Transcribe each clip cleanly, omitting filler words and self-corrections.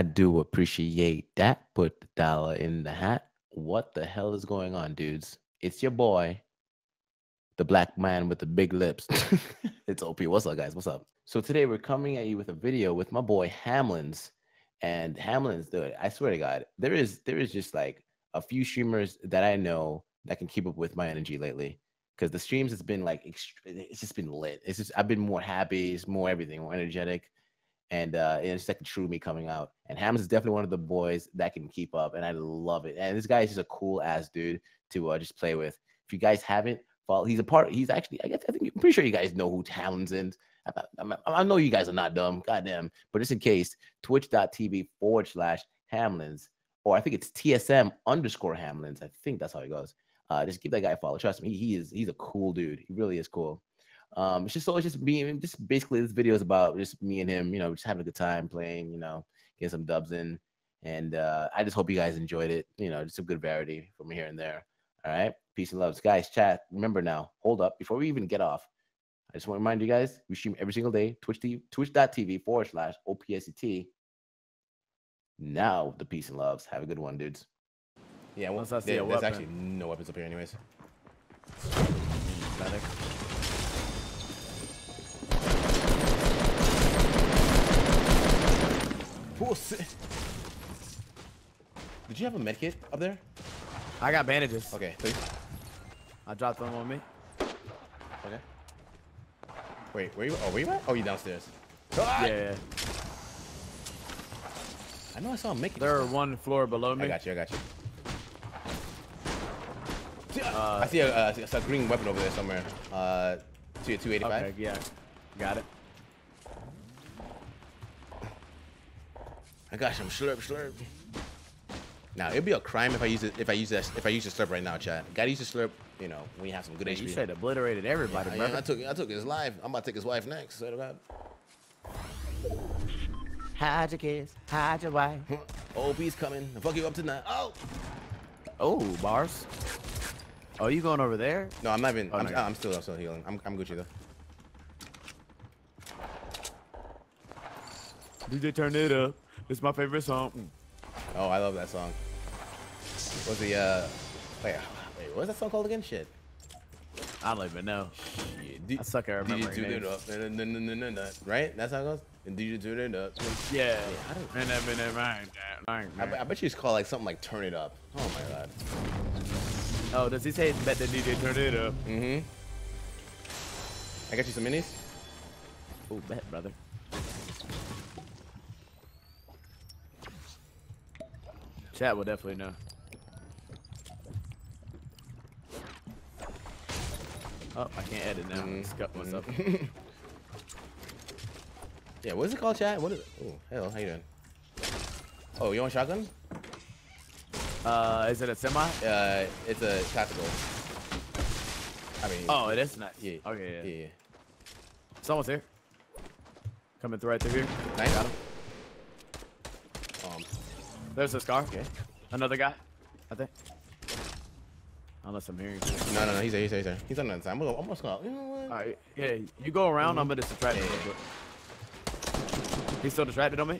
I do appreciate that. Put the dollar in the hat. What the hell is going on, dudes? It's your boy, the black man with the big lips. It's OP. What's up, guys? What's up? So today we're coming at you with a video with my boy Hamlin's. And Hamlin's, dude, I swear to God, there is just like a few streamers that I know that can keep up with my energy lately. Because the streams has been like, it's just been lit. It's just, I've been more happy, it's more everything, more energetic. And it's like a true me coming out. And Hamlin's is definitely one of the boys that can keep up. And I love it. And this guy is just a cool ass dude to just play with. If you guys haven't followed, he's actually, I think, I'm pretty sure you guys know who Hamlin's is. I know you guys are not dumb, goddamn. But just in case, twitch.tv/Hamlin's, or I think it's TSM_Hamlin's. I think that's how it goes. Just give that guy a follow. Trust me, he's a cool dude. He really is cool. Basically this video is about just me and him, just having a good time playing, getting some dubs in. And I just hope you guys enjoyed it. Just some good variety from here and there. All right. Peace and love. Guys, chat. Remember now, hold up. Before we even get off, I just want to remind you guys, we stream every single day, twitch.tv/OPscT. Now, the peace and loves. Have a good one, dudes. Yeah, once I see a weapon. There's actually no weapons up here anyways. Medic. Bullshit. Did you have a medkit up there? I got bandages. Okay, please. I dropped them on me. Okay. Wait, where you at? Oh, you downstairs. Ah! Yeah. I know I saw him make it. They're one floor below me. I got you. I see a green weapon over there somewhere. 285. Okay, yeah. Got it. I got some slurp. Now it'd be a crime if I use it if I use the slurp right now, chat. Gotta use the slurp, when you have some good HP. You said obliterated everybody, bro. I took his life. I'm about to take his wife next. So about. Hide your kids, hide your wife. OP's coming. I'll fuck you up tonight. Oh, bars. Oh, you going over there? No, I'm not even. I'm still healing. I'm Gucci though. DJ, turn it up. It's my favorite song. Oh, I love that song. Was the wait, what was that song called again? Shit. I don't even know. I suck at remembering names. Right? That's how it goes. And DJ turn it up. Yeah. I bet you just call like something like "Turn It Up." Oh my god. Oh, does he say bet the DJ turn it up? I got you some minis. Oh, bet, brother. Chat will definitely know. Oh, I can't edit now. I scuffed myself. Yeah, what is it called, chat? What is it? Oh, hello, how you doing? Oh, you want shotgun? Is it a semi? It's a tactical. I mean. Oh, it is nice. Yeah. Okay. Yeah. Someone's here. Coming through right through here. Nice. Got him. There's a scar. Okay. Another guy. I think. Unless I'm hearing. No. He's there. He's on the other side. I'm almost gonna. You know what? All right. Yeah. You go around. I'm gonna distract him. Yeah. He's still distracted on me.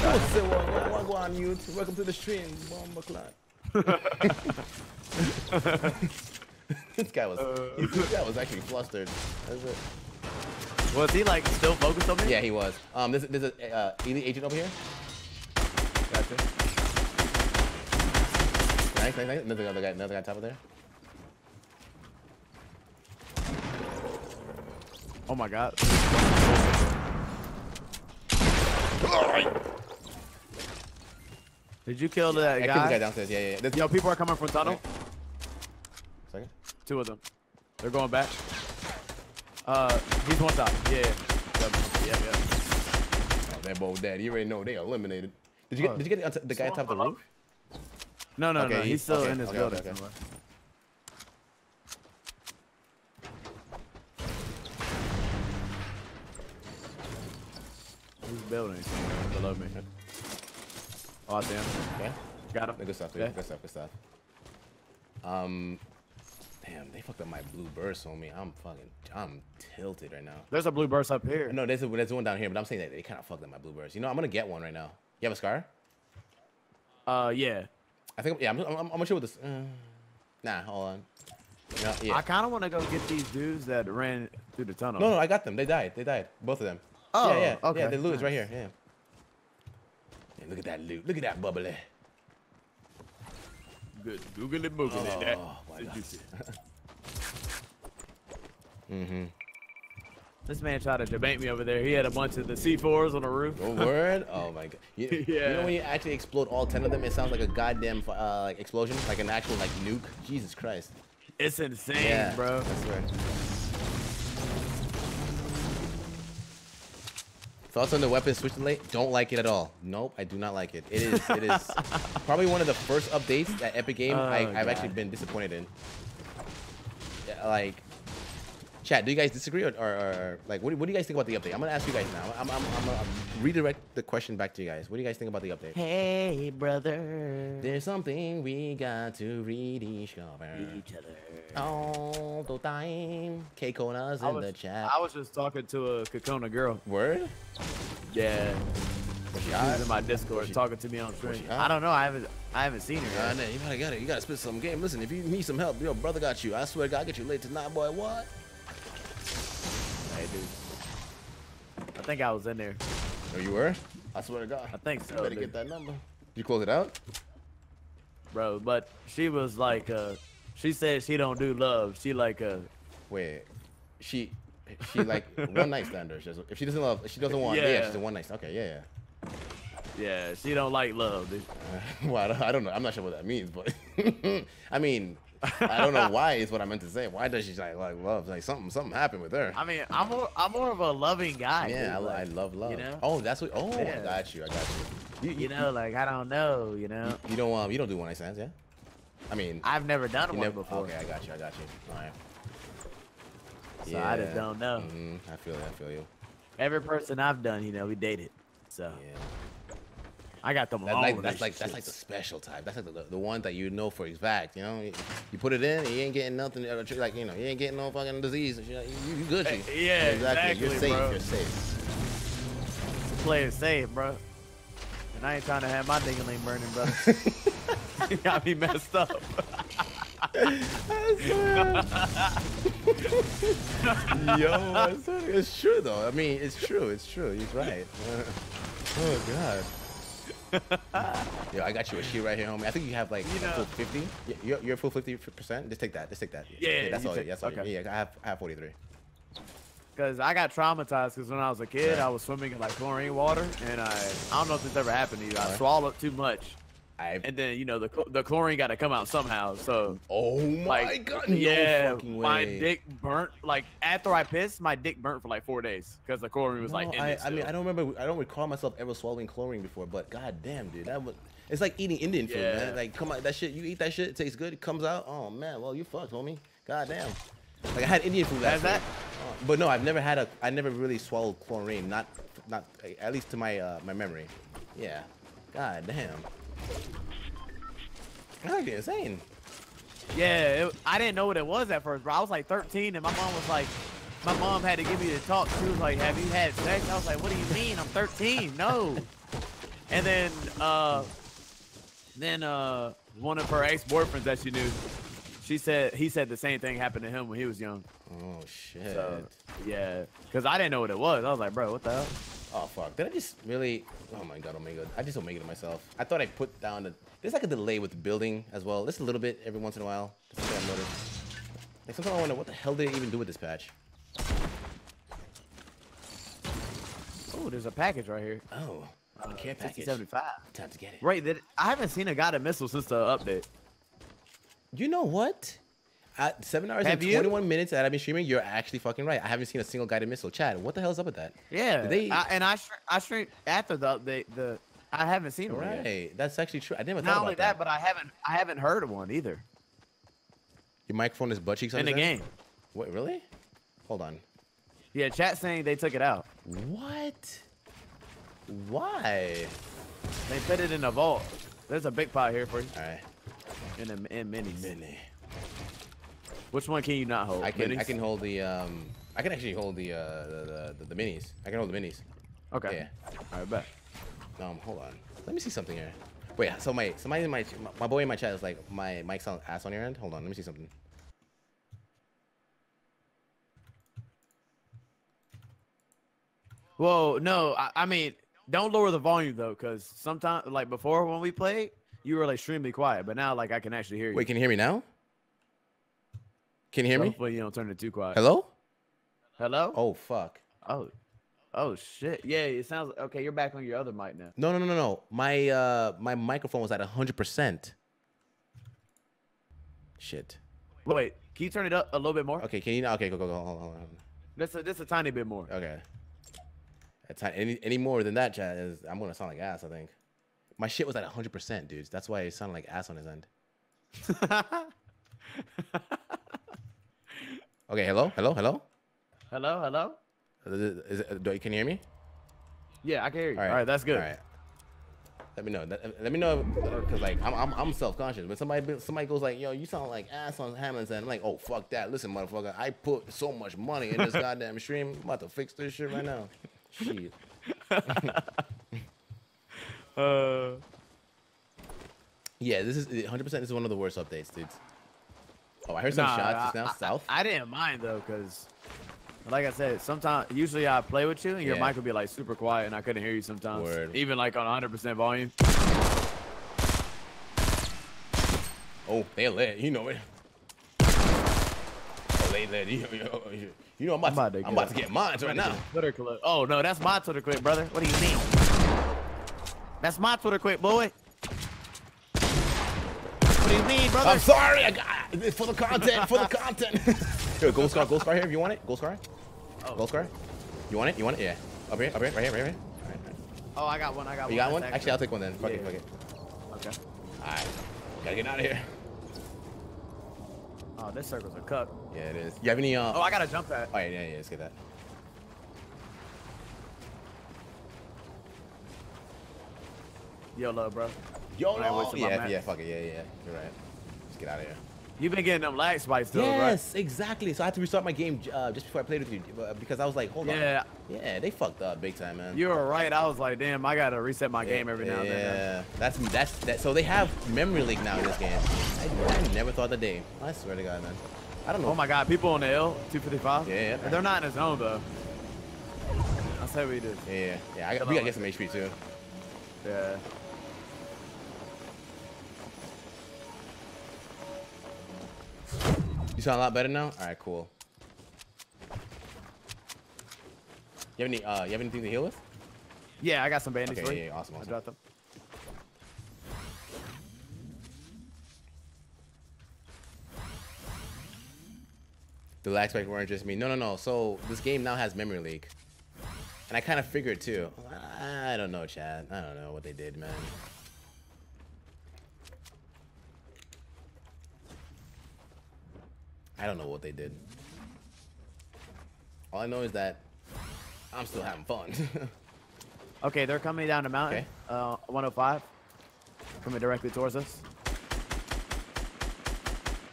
What's going on, you? Welcome to the stream, bomb clock. This guy was actually flustered. That's it. Was he like still focused on me? Yeah, he was. There's a elite agent over here. Gotcha. Nice. Another guy top of there. Oh my god. Did you kill that guy? I killed the guy downstairs. Yeah. Yo, people are coming from tunnel. Okay. Second. Two of them. They're going back. He's one top. Yeah. Oh, that bold daddy. You already know they eliminated. Did you get the guy top of the roof? No. Okay, he's still in his building. Okay. He's building below me. Oh damn. Okay. Got him. Good stuff. Good stuff. Damn, they fucked up my blue burst on me. I'm tilted right now. There's a blue burst up here. No, there's one down here, but I'm saying that they kind of fucked up my blue burst. You know, I'm gonna get one right now. You have a scar? Yeah. I think, yeah, I'm gonna shoot with this. Nah, hold on. No, yeah. I kind of want to go get these dudes that ran through the tunnel. No, I got them. They died. Both of them. Oh, yeah. Okay. Yeah, the loot is right here. Yeah. Man, look at that loot. Look at that bubbly. Good. Google it, Google it. That. Oh, my God. This man tried to debate me over there. He had a bunch of the C4s on the roof. Oh, word? Oh, my God. You know when you actually explode all 10 of them, it sounds like a goddamn like explosion, like an actual like nuke? Jesus Christ. It's insane, bro. I swear. Thoughts on the weapon switch delay? Don't like it at all. Nope, I do not like it. It is probably one of the first updates that Epic Game I've actually been disappointed in. Yeah, like, chat, do you guys disagree or like, what do you guys think about the update? I'm gonna ask you guys now. I'm gonna redirect the question back to you guys. What do you guys think about the update? Hey, brother. There's something we got to read each other all the time. Kakona's in the chat. I was just talking to a Kakona girl. Word? Yeah. She was in my Discord talking to me on stream. I don't know. I haven't seen her. I know. You gotta spit some game. Listen, if you need some help, your brother got you. I swear to God, I'll get you late tonight, boy. What? Hey, dude. I think I was in there. Oh, you were? I swear to God. I think so. You better get that number. You close it out? Bro, but she was like, she said she don't do love. She like, wait, she like one night standers. If she doesn't love, if she doesn't want. Yeah, she's a one night. Okay, yeah. Yeah, she don't like love, dude. Well, I don't know. I'm not sure what that means, but I mean. I don't know why is what I meant to say. Why does she like love? Like something happened with her. I mean, I'm more of a loving guy. Yeah, dude, I love love. You know? Oh, that's what. Oh, yeah. I got you. You know, like I don't know. You know. You don't do one night stands, yeah? I mean, I've never done one before. Okay, I got you. All right. So yeah. I just don't know. I feel you. Every person I've done, you know, we dated. So. Yeah. I got them long. That's like the special type. That's like the one that you know for exact. You know, you put it in, you ain't getting nothing. Like you know, you ain't getting no fucking disease. You good. Yeah, exactly. You're safe. Bro. You're safe. Play it safe, bro. And I ain't trying to have my ding-a-ling burning, bro. You got me messed up. I swear. Yo, I swear. It's true though. I mean, it's true. It's true. He's right. Oh God. Yo, I got you a sheet right here, homie. I think you have like full 50. You're full 50%. Just take that. Yeah, that's all. That's all. Okay. Yeah, I have 43. Cause I got traumatized. Cause when I was a kid, I was swimming in like chlorine water, and I don't know if this ever happened to you. I swallowed too much, and then you know the chlorine got to come out somehow. So my God, no fucking way. My dick burnt. Like after I pissed, my dick burnt for like 4 days because the chlorine was like. I mean, I don't recall myself ever swallowing chlorine before, but goddamn, dude, that was. It's like eating Indian food, man. Like come on, that shit. You eat that shit, it tastes good, it comes out. Oh man, well you fucked, homie. Goddamn. Like I had Indian food last night. But no, I've never had a. I never really swallowed chlorine. Not at least to my my memory. Yeah. Goddamn. That's insane. Yeah, I didn't know what it was at first, bro. I was like 13, and my mom was like, my mom had to give me the talk. She was like, "Have you had sex?" I was like, "What do you mean? I'm 13. No." And then one of her ex-boyfriends that she knew, he said the same thing happened to him when he was young. Oh shit. So, yeah, because I didn't know what it was. I was like, bro, what the hell? Oh fuck! Did I just really? Oh my God! Omega! I just omega to myself. I thought I put down the. There's like a delay with building as well. Just a little bit every once in a while. That's what I've noticed. Like sometimes I wonder what the hell did they even do with this patch. Oh, there's a package right here. Oh, I can't package. 75. Time to get it. Right? I haven't seen a guided missile since the update. You know what? At 7 hours and 21 minutes that I've been streaming, you're actually fucking right. I haven't seen a single guided missile. Chad, what the hell is up with that? Yeah, I streamed after the update. I haven't seen one. Right, yet. That's actually true. I never thought about that. Not only that, but I haven't heard of one either. Your microphone is butt cheeks on in the game. Wait, really? Hold on. Yeah, chat saying they took it out. What? Why? They put it in a vault. There's a big pile here for you. All right. And mini. Which one can you not hold? I can hold the I can actually hold the minis. I can hold the minis. Okay. Yeah. All right, bet. Hold on. Let me see something here. Wait. So my boy in my chat is like, my mic sounds ass on your end. Hold on. Let me see something. Whoa. No. I mean, don't lower the volume though, because sometimes, like before when we played, you were like extremely quiet, but now like I can actually hear you. Wait. Can you hear me now? Can you hear me? Hopefully you don't turn it too quiet. Hello. Hello. Oh fuck. Oh. Oh shit! Yeah, it sounds okay. You're back on your other mic now. No. My microphone was at 100%. Shit. Wait, can you turn it up a little bit more? Okay, can you? Okay, go. Hold on. That's a tiny bit more. Okay. Any more than that, chat, is I'm gonna sound like ass. I think. My shit was at 100%, dudes. That's why it sounded like ass on his end. Okay. Hello. Can you hear me? Yeah, I can hear you. All right, that's good. All right. Let me know. Because like I'm self-conscious. When somebody goes like, yo, you sound like ass on Hamlin's end. I'm like, oh fuck that. Listen, motherfucker, I put so much money in this goddamn stream. I'm about to fix this shit right now. Shit. Yeah, this is 100%. This is one of the worst updates, dudes. Oh, I heard some shots just now. South. I didn't mind though, because. Like I said, sometimes, usually I play with you and your mic would be like super quiet and I couldn't hear you sometimes. Word. Even like on 100% volume. Oh, they lit, you know it. Oh, they lit, you know I'm about to get mines right now. Twitter clip. Oh no, that's my Twitter clip, brother. What do you mean? That's my Twitter clip, boy. What do you mean, brother? I'm sorry, I got it for the content, for the content. Yo, gold scar here if you want it. Gold scar. You want it? Yeah. Up here, right here. All right. Oh, I got one. You got one? Actually, I'll take one then. Fuck it. Okay. All right. Gotta get out of here. Oh, this circle's a cup. Yeah, it is. You have any? Oh, I gotta jump that. Oh yeah. Let's get that. YOLO, bro. YOLO. Yeah. Fuck it. Yeah. You're right. Let's get out of here. You've been getting them lag spikes though, right? Yes, exactly. So I had to restart my game just before I played with you because I was like, hold on. Yeah, they fucked up big time, man. You were right. I was like, damn, I got to reset my game every now and then. Yeah, that's that. So they have memory leak now in this game. I never thought the day. I swear to God, man. I don't know. Oh, my God. People on the L, 255. Yeah. They're not in his zone, though. I'll say we do. Yeah. We got to get some HP, too. Yeah. You sound a lot better now? Alright, cool. You have anything to heal with? Yeah, I got some bandages. Okay, yeah, awesome. I dropped them. The lag spike weren't just me. No. So this game now has memory leak. And I kind of figured too. I don't know, Chad. I don't know what they did, man. I don't know what they did. All I know is that I'm still having fun. Okay, they're coming down the mountain. Okay. 105. Coming directly towards us.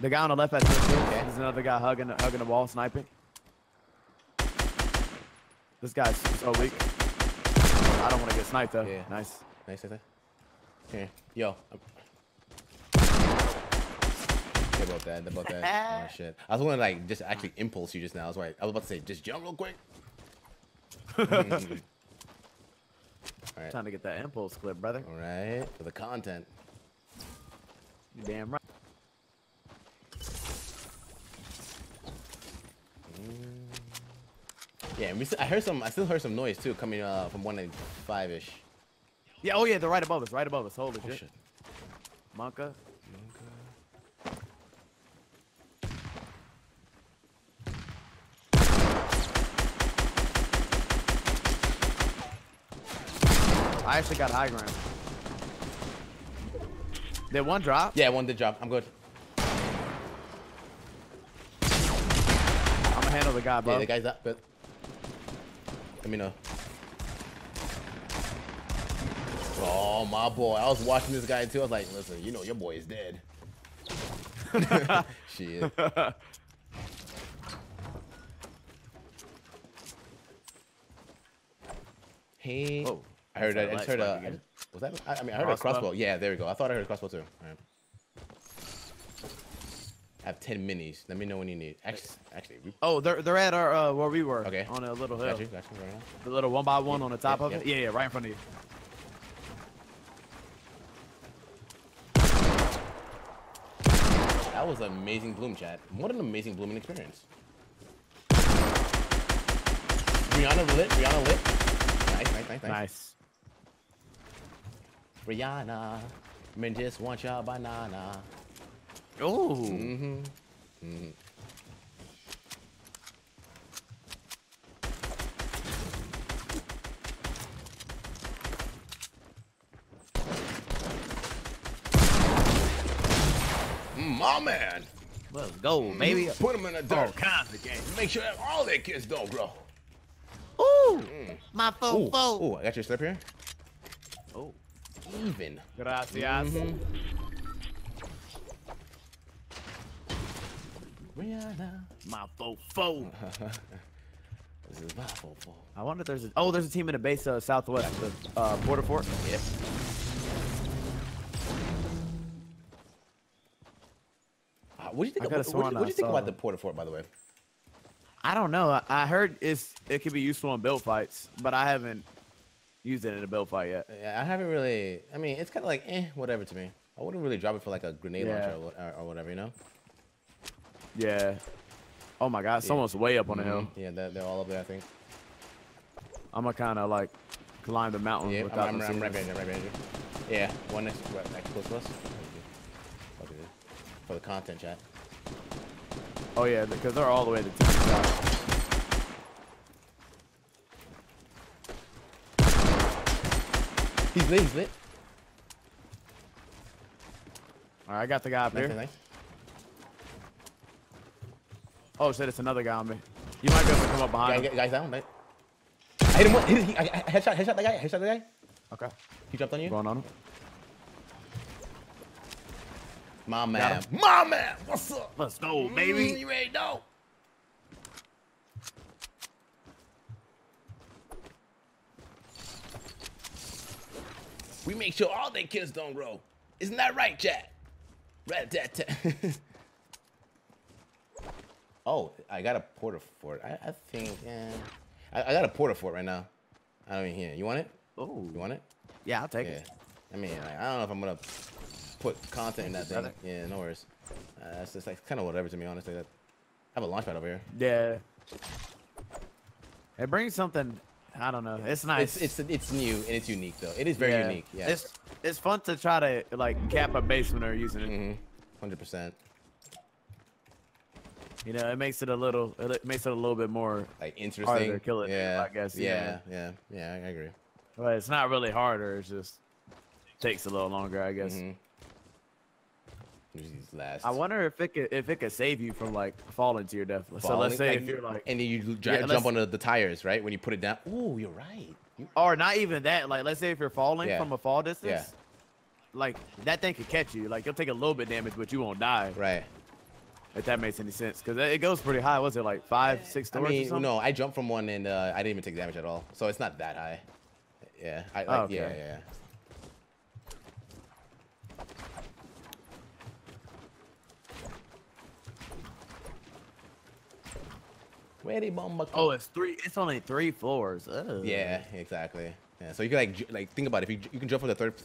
The guy on the left has there's another guy hugging the wall, sniping. This guy's so weak. I don't want to get sniped though. Yeah. Nice. Here. Yo. About that. Oh shit! I was gonna like just actually impulse you just now. That's why I was about to say just jump real quick. All right. Time to get that impulse clip, brother. All right, for the content. You damn right. Yeah, and I heard some. I still heard some noise too coming from 185-ish. Yeah. Oh yeah, they're right above us. Holy shit. Monka. I actually got high ground. Did one drop? Yeah, one did drop. I'm good. I'm gonna handle the guy, bro. Yeah, the guy's up, but let me know. Oh, my boy. I was watching this guy too. I was like, listen, you know your boy is dead. Shit. Hey. Oh, I heard that. I just heard a. Was that? I mean, I heard a crossbow. Yeah, there we go. I thought I heard a crossbow too. All right. I have 10 minis. Let me know when you need. Actually, we... Oh, they're at our where we were. Okay. On a little hill. Got you right now. The little 1x1 on the top of it. Yeah, right in front of you. That was an amazing bloom, chat. What an amazing blooming experience. Rihanna lit. Nice. Rihanna, men just want your banana. Oh. My man. Let's go, baby. Put them in the dirt. Make sure that all their kids don't grow. Ooh, my fofo. Oh, I got your slip here. Oh, even. Gracias. Rihanna, my fofo. This is my fofo. I wonder if there's a. Oh, there's a team in the base southwest, the border fort. Yep. What do you think? What do you think about the border fort, by the way? I don't know. I heard it could be useful in build fights, but I haven't used it in a build fight yet. Yeah, I haven't really. I mean, it's kind of like whatever to me. I wouldn't really drop it for like a grenade launcher or whatever, you know? Yeah. Oh my God, someone's way up on the hill. Yeah, they're all up there, I think. I'm gonna kind of like climb the mountain. Yeah, I'm right behind you. Yeah, one next close to us. For the content, chat. Oh yeah, because they're all the way to the top. He's lit. All right, I got the guy up there. Nice. Oh shit, it's another guy on me. You might be able to come up behind him. Guys down, mate. I hit him. Headshot the guy. Okay. He jumped on you. Going on him. My man, what's up? Let's go, baby. You ready to go? We make sure all their kids don't grow. Isn't that right, chat? Rat-tat-tat. Oh, I got a porta fort. I think, yeah. I got a porta fort right now. I don't even hear it. You want it? Oh. You want it? Yeah, I'll take it. I mean, like, I don't know if I'm going to... put content in that thing. Yeah, no worries. It's just like kind of whatever to me, honestly. That I have a launch pad over here. Yeah. It brings something. I don't know. It's nice. It's new and it's unique though. It is very unique. Yeah. It's fun to try to like cap a base when they're using it. 100%. You know, it makes it a little bit more like interesting. Harder to kill it. Yeah. I guess. Yeah. Yeah. Yeah. I agree. But it's not really harder. It's just takes a little longer, I guess. I wonder if it could save you from like falling to your death. So let's say if you're like, and then you jump on the tires, right? When you put it down. Ooh, you're right. Or not even that. Like let's say if you're falling from a fall distance, like that thing could catch you. Like you'll take a little bit of damage, but you won't die. Right. If that makes any sense, because it goes pretty high. Was it like 5, 6 stories? I mean, or something? No, I jumped from one and I didn't even take damage at all. So it's not that high. Yeah. Yeah. Oh, it's three. It's only 3 floors. Ugh. Yeah, exactly. Yeah, so you can like think about it. If you can jump from the third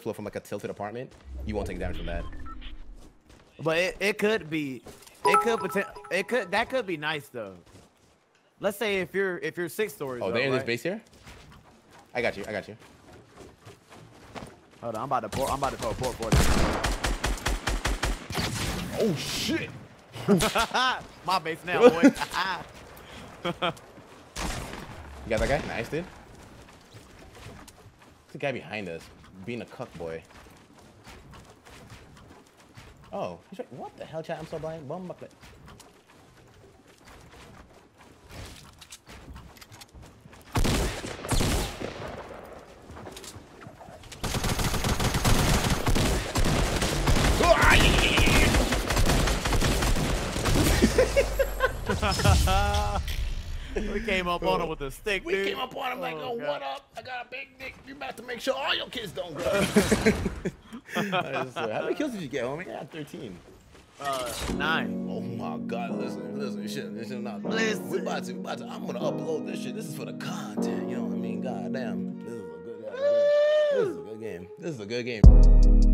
floor from like a tilted apartment, you won't take damage from that. But it could that could be nice though. Let's say if you're 6 stories. Oh, they're in this base here. I got you. Hold on, I'm about to throw a port. Oh shit! My base now, boy. You got that guy? Nice, dude. There's a guy behind us being a cuck boy. Oh, he's right. What the hell, chat? I'm so blind. Bum bucket. We came up on him with a stick, dude. We came up on him like, oh, God. What up? I got a big dick. You about to make sure all your kids don't grow up. How many kills did you get, homie? I got 13. 9. Oh my God! Listen, listen, shit, this is not. Listen. We about to. I'm gonna upload this shit. This is for the content. You know what I mean? Goddamn. This is a good game. This is a good game.